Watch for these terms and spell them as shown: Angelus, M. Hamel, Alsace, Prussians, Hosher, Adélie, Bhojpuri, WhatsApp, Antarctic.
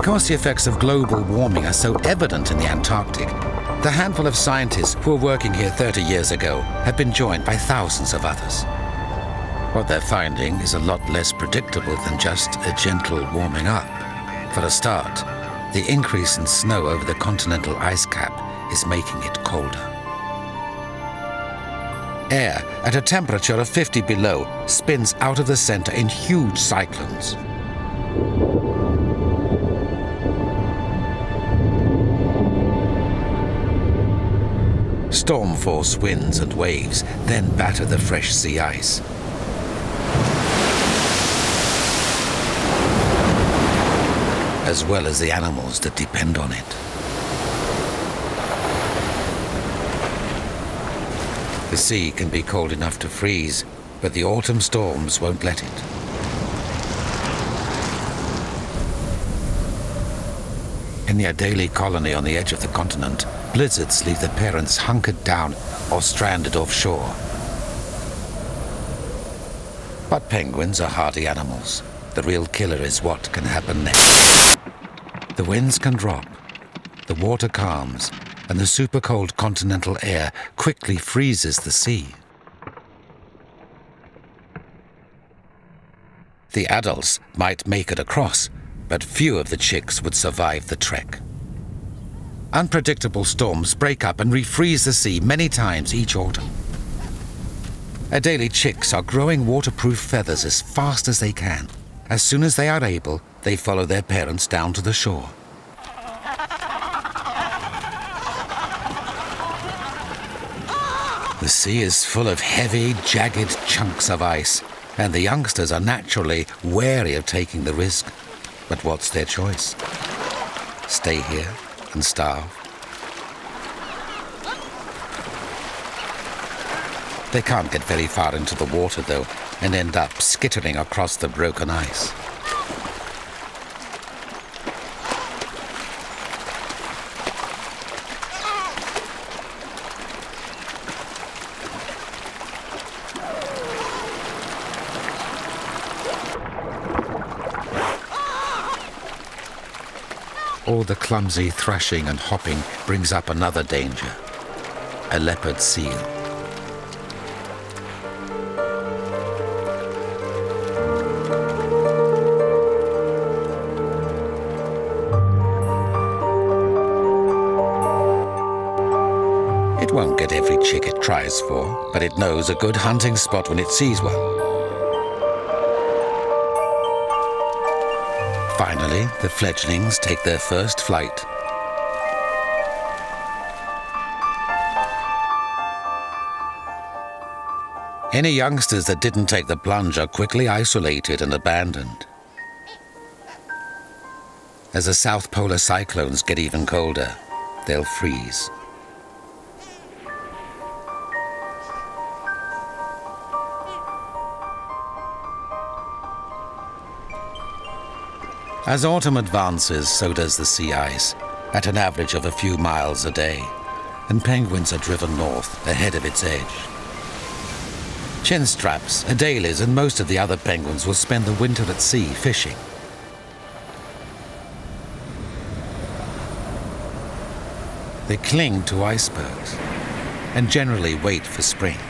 Because the effects of global warming are so evident in the Antarctic, the handful of scientists who were working here 30 years ago have been joined by thousands of others. What they're finding is a lot less predictable than just a gentle warming up. For a start, the increase in snow over the continental ice cap is making it colder. Air at a temperature of 50 below spins out of the center in huge cyclones. Storm-force winds and waves then batter the fresh sea ice. As well as the animals that depend on it. The sea can be cold enough to freeze, but the autumn storms won't let it. In the Adélie colony on the edge of the continent, blizzards leave the parents hunkered down or stranded offshore. But penguins are hardy animals. The real killer is what can happen next. The winds can drop, the water calms, and the super cold continental air quickly freezes the sea. The adults might make it across, but few of the chicks would survive the trek. Unpredictable storms break up and refreeze the sea many times each autumn. Adélie chicks are growing waterproof feathers as fast as they can. As soon as they are able, they follow their parents down to the shore. The sea is full of heavy, jagged chunks of ice, and the youngsters are naturally wary of taking the risk. But what's their choice? Stay here and starve? They can't get very far into the water, though, and end up skittering across the broken ice. All the clumsy thrashing and hopping brings up another danger, a leopard seal. It won't get every chick it tries for, but it knows a good hunting spot when it sees one. Finally, the fledglings take their first flight. Any youngsters that didn't take the plunge are quickly isolated and abandoned. As the South Polar cyclones get even colder, they'll freeze. As autumn advances, so does the sea ice, at an average of a few miles a day, and penguins are driven north, ahead of its edge. Chinstraps, Adélies, and most of the other penguins will spend the winter at sea fishing. They cling to icebergs, and generally wait for spring.